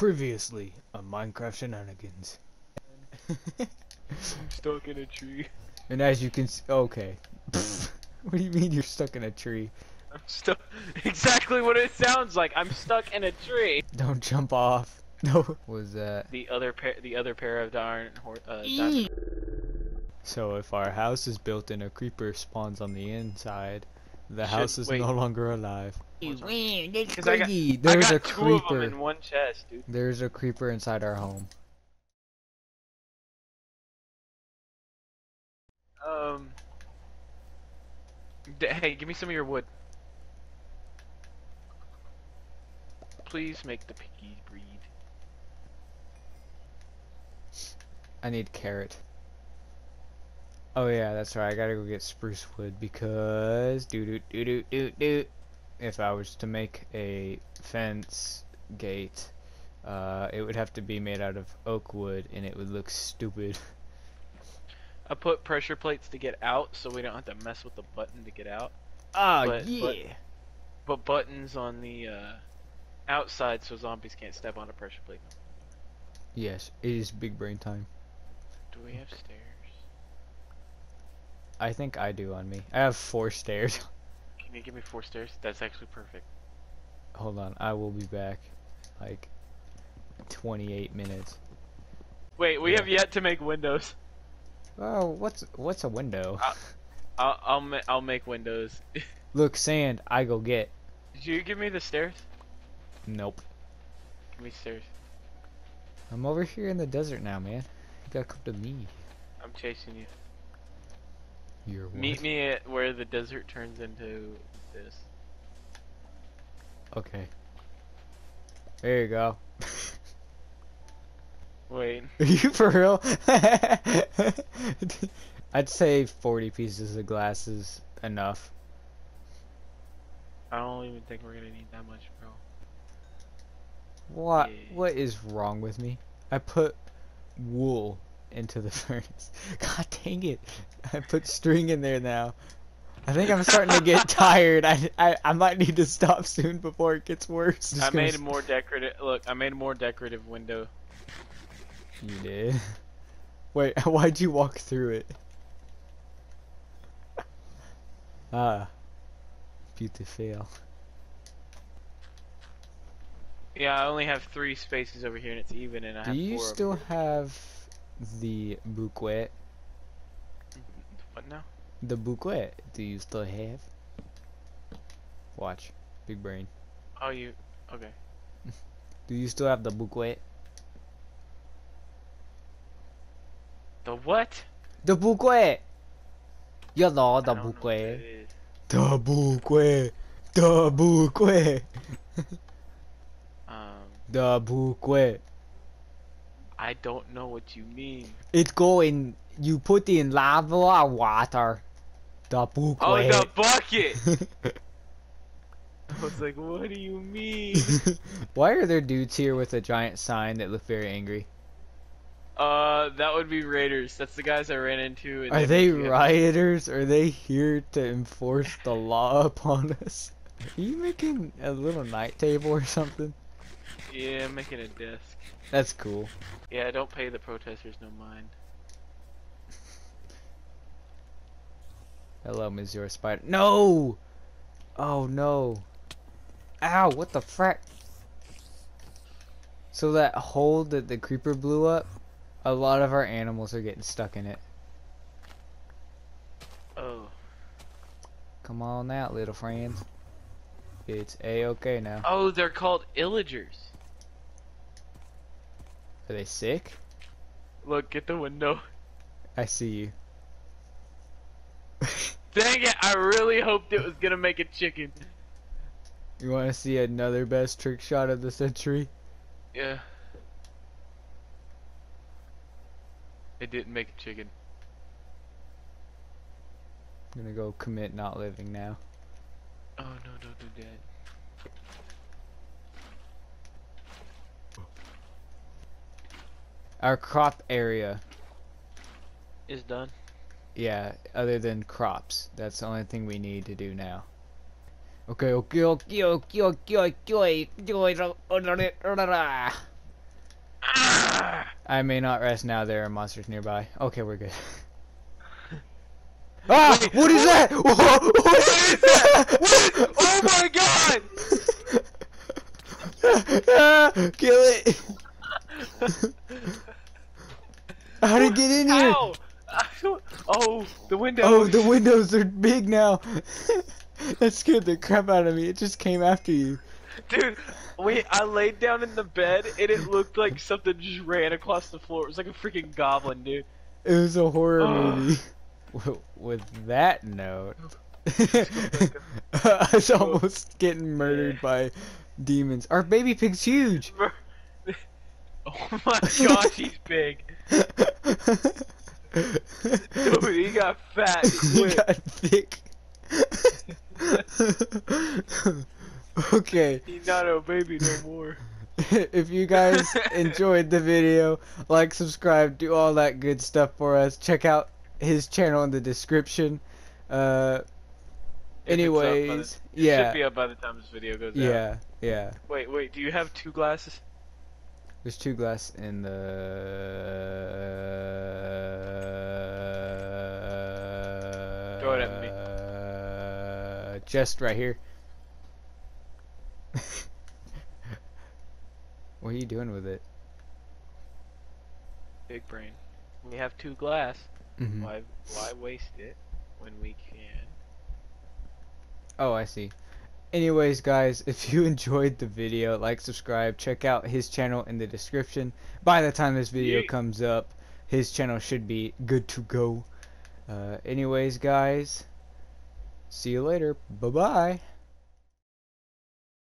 Previously on Minecraft Shenanigans. I'm stuck in a tree. And as you can see, okay. What do you mean you're stuck in a tree? I'm stuck. Exactly what it sounds like. I'm stuck in a tree. Don't jump off. No. What was that? The other pair of darn. So if our house is built and a creeper spawns on the inside, the house is no longer alive. Man, that's crazy. There's a creeper. I got two of them in one chest, dude. There's a creeper inside our home. Hey, give me some of your wood. Please make the piggy breed. I need carrot. Oh yeah, that's right. I gotta go get spruce wood because if I was to make a fence gate, it would have to be made out of oak wood, and it would look stupid. I put pressure plates to get out, so we don't have to mess with the button to get out. Ah, yeah. But buttons on the outside, so zombies can't step on a pressure plate. Yes, it is big brain time. Do we have stairs? I think I do on me. I have 4 stairs. Can you give me 4 stairs? That's actually perfect. Hold on, I will be back like 28 minutes. Wait, we have yet to make windows. Oh, what's a window? I'll make windows. Look, sand. I go get. Did you give me the stairs? Nope. Give me stairs. I'm over here in the desert now, man. You gotta come to me. I'm chasing you. Meet me at where the desert turns into this. Okay. There you go. Wait. Are you for real? I'd say 40 pieces of glass is enough. I don't even think we're gonna need that much, bro. What? Yeah. What is wrong with me? I put wool into the furnace. God dang it! I put string in there now. I think I'm starting to get tired. I might need to stop soon before it gets worse. Just I made a more decorative. Look, I made a more decorative window. You did. Wait, why'd you walk through it? Ah, beautiful. Yeah, I only have 3 spaces over here, and it's even, and I have 4. Do you still have the bouquet? What now? The bouquet. Do you still have? Watch, big brain. Oh, you okay? Do you still have the bouquet? The what? The bouquet. You know the bouquet. The bouquet. The bouquet. The bouquet. I don't know what you mean. It go in. You put in lava or water. The bucket. Oh, the bucket. I was like, what do you mean? Why are there dudes here with a giant sign that look very angry? That would be raiders. That's the guys I ran into. Are they rioters? Are they here to enforce the law upon us? Are you making a little night table or something? Yeah, I'm making a desk. That's cool. Yeah, I don't pay the protesters no mind. Hello, Monsieur Spider. No! Oh no! Ow! What the frack? So that hole that the creeper blew up, a lot of our animals are getting stuck in it. Oh. Come on out, little friends. It's A-okay now. Oh, they're called Illagers. Are they sick? Look, get the window. I see you. Dang it, I really hoped it was gonna make a chicken. You wanna see another best trick shot of the century? Yeah. It didn't make a chicken. I'm gonna go commit not living now. Oh no, don't do that. Our crop area is done. Yeah, other than crops. That's the only thing we need to do now. Okay. I may not rest now. There are monsters nearby. Okay, we're good. Ah! Wait, what is that? What is that? What? Oh my god! Kill it! How did it get in here? Ow! Oh, the windows! Oh, the windows are big now. That scared the crap out of me. It just came after you. Dude, wait, I laid down in the bed and it looked like something just ran across the floor. It was like a freaking goblin, dude. It was a horror movie. With that note, I was almost getting murdered by demons. Our baby pig's huge! Oh my gosh, he's big! Dude, he got fat. He got thick. Okay. He's not a baby no more. If you guys enjoyed the video, like, subscribe, do all that good stuff for us. Check out his channel in the description. Anyways, yeah. It should be up by the time this video goes out. Yeah. Wait, do you have two glasses? There's two glasses in the... Throw it at me. Chest right here. What are you doing with it? Big brain. We have two glass. Mm-hmm. Why waste it when we can? Oh, I see. Anyways, guys, if you enjoyed the video, like, subscribe, check out his channel in the description. By the time this video comes up, his channel should be good to go. Anyways, guys, see you later. Bye-bye.